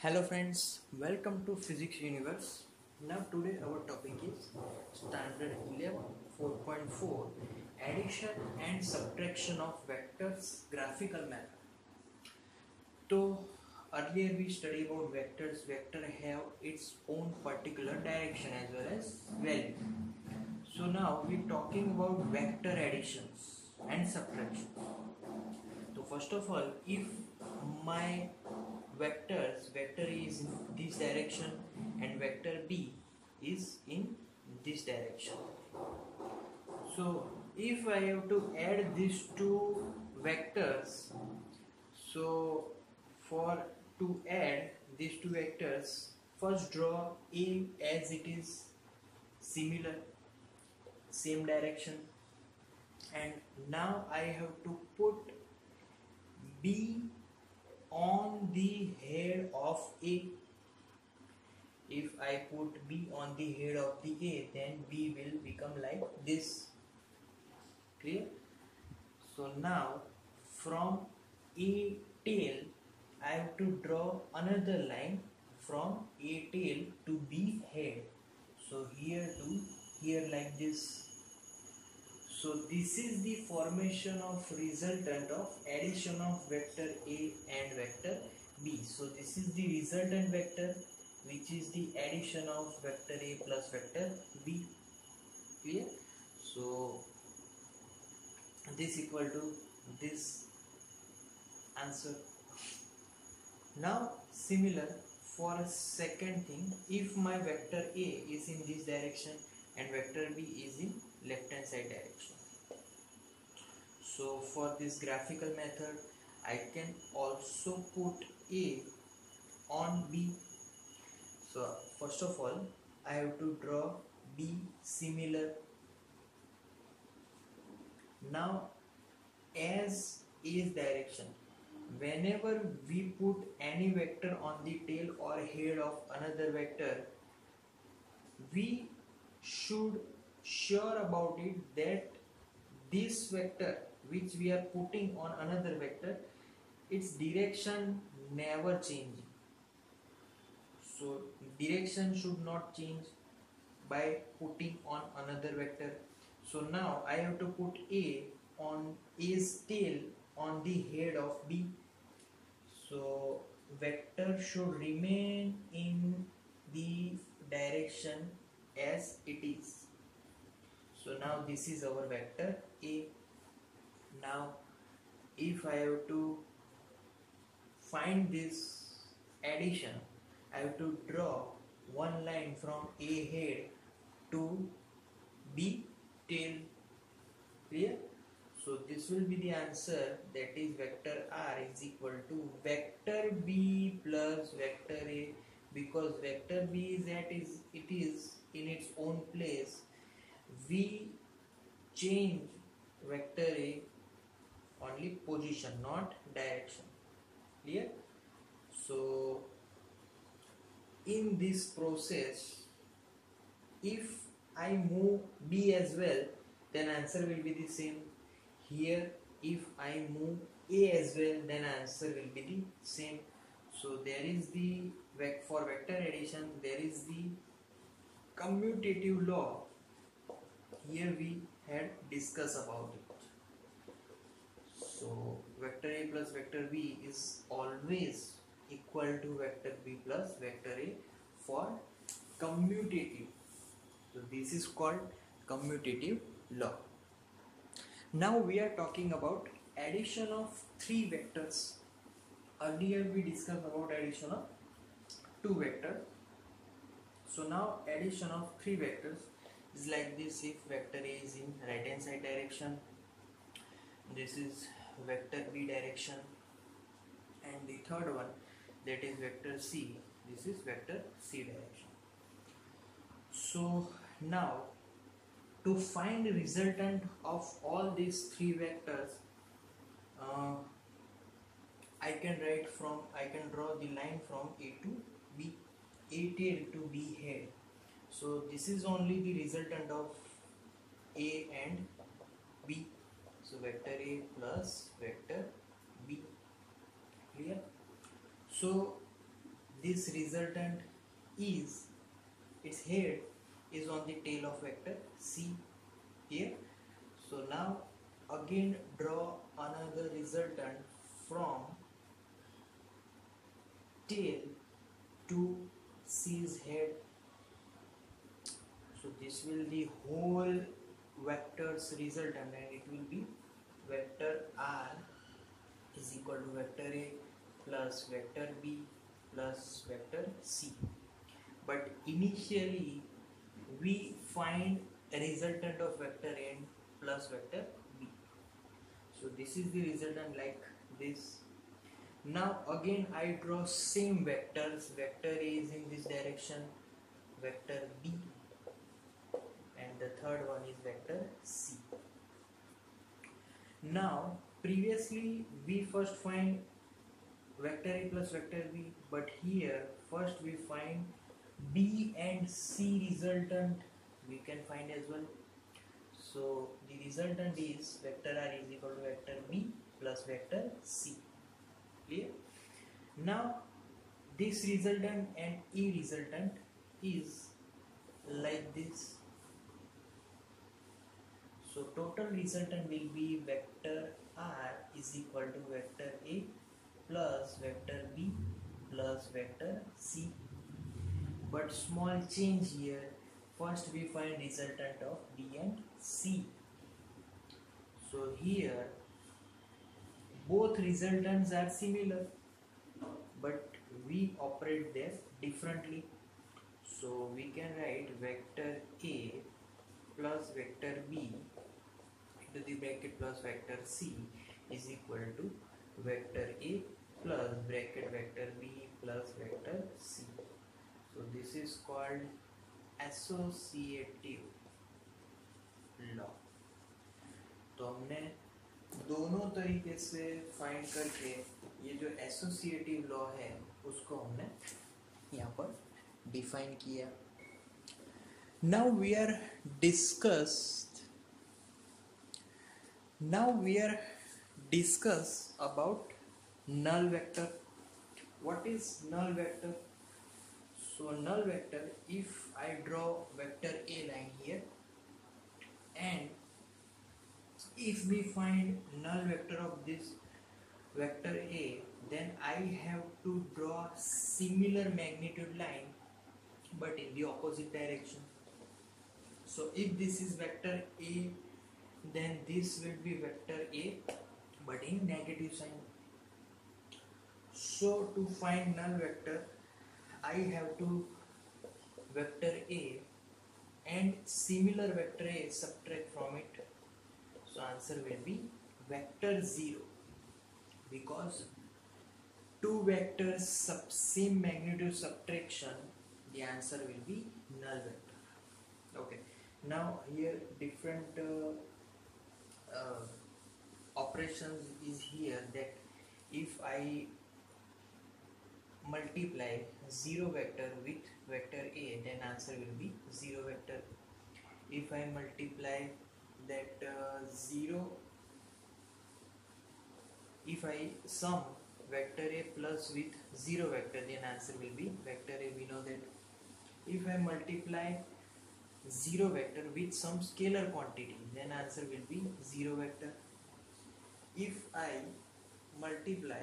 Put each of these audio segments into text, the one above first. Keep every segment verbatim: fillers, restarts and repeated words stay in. Hello friends, welcome to Physics Universe. Now today our topic is standard eleven four point four, addition and subtraction of vectors graphical manner. So earlier we studied about vectors. Vector have its own particular direction as well as value. So now we are talking about vector additions and subtractions. So first of all, if my vectors vector A is in this direction and vector B is in this direction, so if I have to add these two vectors, so for to add these two vectors, first draw A as it is similar, same direction, and now I have to put B on the head of A. If I put B on the head of the A, then B will become like this. Clear? So now from A tail I have to draw another line from A tail to B head. So here to here like this. So this is the formation of resultant of addition of vector A and vector B. So this is the resultant vector, which is the addition of vector A plus vector B. Clear? So this equal to this answer. Now similar for a second thing, if my vector A is in this direction and vector B is in left hand side direction, so for this graphical method I can also put A on B. So first of all I have to draw B similar. Now as A's direction, whenever we put any vector on the tail or head of another vector, we should sure about it that this vector which we are putting on another vector, its direction never changes. So direction should not change by putting on another vector. So now I have to put A on A's tail on the head of B. So vector should remain in the direction as it is. So now this is our vector A. Now if I have to find this addition, I have to draw one line from A head to B tail. Clear? So this will be the answer, that is vector R is equal to vector B plus vector A, because vector B is at is it is in its own place. We change vector A only position, not direction. Clear? So in this process, if I move B as well, then answer will be the same. Here if I move A as well, then answer will be the same. So there is the for vector addition there is the commutative law. Here we had discussed about it. So vector A plus vector B is always equal to vector B plus vector A for commutative. So this is called commutative law. Now we are talking about addition of three vectors. Earlier we discussed about addition of two vectors. So now addition of three vectors is like this. If vector A is in right hand side direction, this is vector B direction, and the third one, that is vector C, this is vector C direction. So now to find the resultant of all these three vectors, uh, I can write from I can draw the line from A to B, A tail to B head. So this is only the resultant of A and B. So vector A plus vector B. Clear? So This resultant is, its head is on the tail of vector C here. So now again draw another resultant from tail to C's head. So this will be whole vector's resultant, and it will be vector R is equal to vector A plus vector B plus vector C. But initially we find a resultant of vector N plus vector B. So this is the resultant like this. Now again I draw same vectors. Vector A is in this direction, vector B, and the third one is vector C. Now previously we first find vector A plus vector B, but here first we find B and C resultant we can find as well. So the resultant is vector R is equal to vector B plus vector C. Clear? Now this resultant and E resultant is like this. So total resultant will be vector R is equal to vector A plus vector B plus vector C. But small change here, first we find resultant of B and C. So here both resultants are similar, but we operate them differently. So we can write vector A plus vector B into the bracket plus vector C is equal to vector A plus bracket vector B plus vector C. So this is called associative law. तो हमने दोनों तरीके से find करके ये जो associative law है उसको हमने यहाँ पर डिफाइन किया. Now we are discussed now we are discuss about null vector. What is null vector? So null vector, if I draw vector A line here, and if we find null vector of this vector A, then I have to draw similar magnitude line but in the opposite direction. So if this is vector A, then this will be vector A but in negative sign. So to find null vector I have to vector A and similar vector A subtract from it. So answer will be vector zero, because two vectors sub same magnitude subtraction, the answer will be null vector. Okay, now here different uh, uh, operations is here, that if I multiply zero vector with vector A, then answer will be zero vector. If I multiply that uh, zero, if I sum vector A plus with zero vector, then answer will be vector A. We know that. If I multiply zero vector with some scalar quantity, then answer will be zero vector. If I multiply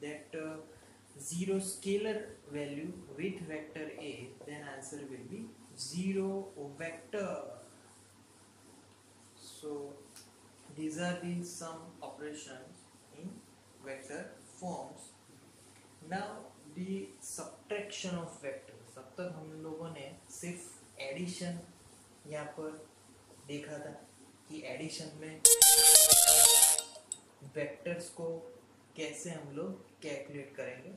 that uh, zero scalar value with vector A, then answer will be zero vector. So these are the some operations in vector forms. Now the subtraction of vectors. अब तक हम लोगों ने सिर्फ addition यहाँ पर देखा था कि एडिशन में वेक्टर्स को कैसे हम लोग कैलकुलेट करेंगे.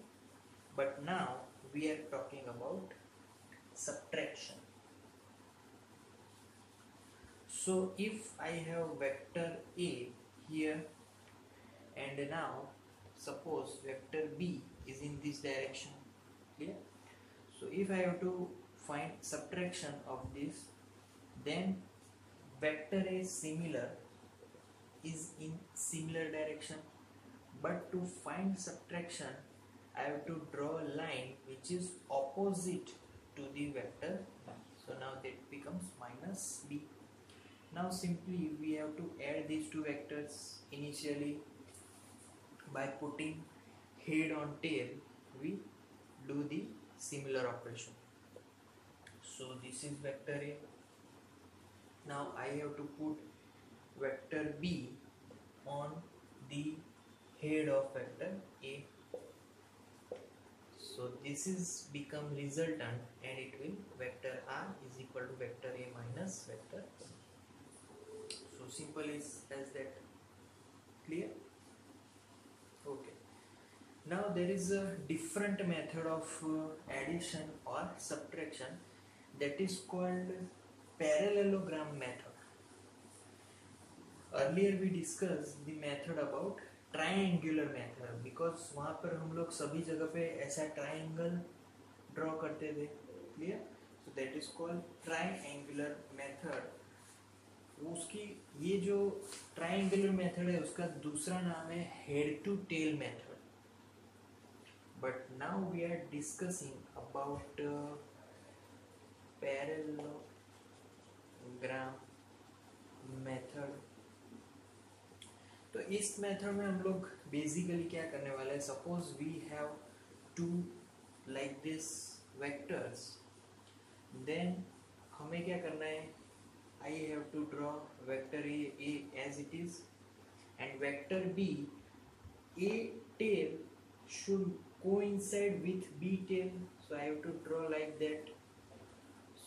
But now we are talking about subtraction. So if I have vector A here, and now suppose vector B is in this direction. Clear? So if I have to find subtraction of this, then vector A similar is in similar direction. But to find subtraction I have to draw a line which is opposite to the vector b. So now that becomes minus b. Now simply we have to add these two vectors initially by putting head on tail. We do the similar operation. So this is vector A. Now I have to put vector B on the head of vector A. So this is become resultant, and it will vector R is equal to vector A minus vector B. So simple is as that. Clear? Okay. Now there is a different method of addition or subtraction that is called parallelogram method. Earlier we discussed the method about triangular method, because वहाँ पर हम लोग सभी जगह पे ऐसा triangle draw करते थे. Clear? So that is called triangular method. उसकी ये जो ट्राइंगुलर मेथड है उसका दूसरा नाम है head to tail method. But now we are discussing about parallelogram method. तो इस मेथड में हम लोग बेसिकली क्या करने वाले हैं, suppose we have two like this vectors, then हमें क्या करना है, I have to draw vector A A as it is and vector B A tail should coincide with B tail. So I have to draw like that.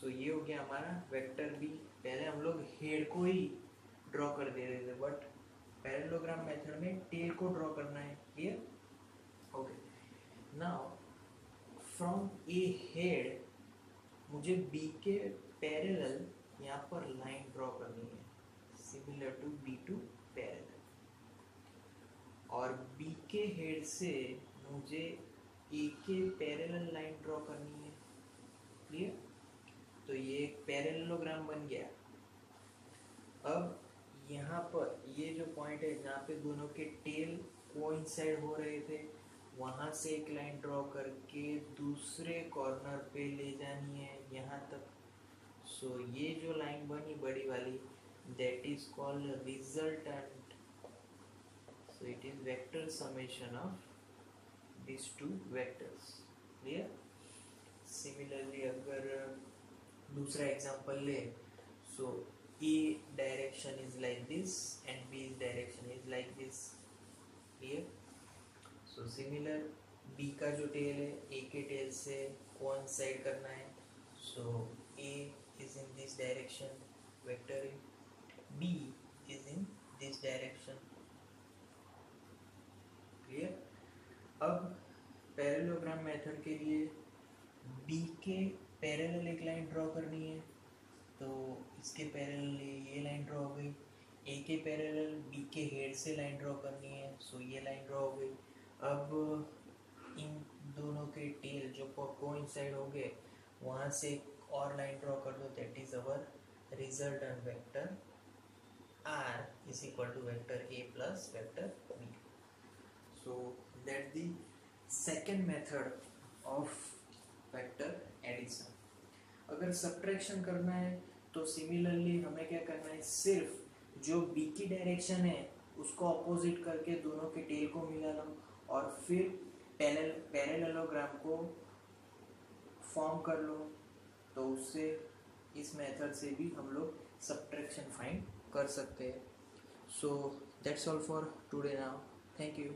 So ये हो गया हमारा vector B. पहले हम लोग हेड को ही draw कर दे रहे थे, बट पैरेललोग्राम मेथड में टेल को ड्रॉ करना है. Clear? Okay. Now from A head मुझे बी के पैरेलल यहाँ पर लाइन ड्रॉ करनी है, similar to B to parallel, और बी के हेड से मुझे ए के पैरेलल लाइन ड्रॉ करनी है. क्लियर? तो ये एक पैरेललोग्राम बन गया. अब यहाँ पर ये जो पॉइंट है जहाँ पे दोनों के टेल कोइंसाइड हो रहे थे, वहाँ से एक लाइन ड्रॉ करके दूसरे कॉर्नर पे ले जानी है यहाँ तक. सो so, ये जो लाइन बनी बड़ी वाली, that is called resultant. So it is vector summation of this two vectors. Clear? Similarly अगर दूसरा एग्जांपल ले, सो so, A direction is like this and B's direction is like this. Clear? So similar B का जो tail है A के tail से coincide करना है. So A is in this direction, vector A. B is in this direction. Clear? अब parallelogram method के लिए B के parallel एक line draw करनी है, तो इसके पैरेलल ये लाइन ड्रॉ हो गई. ए के पैरेलल बी के हेड से लाइन ड्रॉ करनी है, सो ये लाइन ड्रॉ हो गई. अब इन दोनों के टेल जो कोइंसाइड हो गए, वहाँ से एक और लाइन ड्रॉ कर दो, that is our resultant vector R is equal to vector A plus vector B. So that the second method of vector addition. अगर सब्ट्रैक्शन करना है तो सिमिलरली हमें क्या करना है, सिर्फ जो बी की डायरेक्शन है उसको अपोजिट करके दोनों के टेल को मिला लो और फिर पैरेलल पैरेललोग्राम को फॉर्म कर लो. तो उससे इस मेथड से भी हम लोग सब्ट्रैक्शन फाइंड कर सकते हैं. So that's all for today. Now thank you.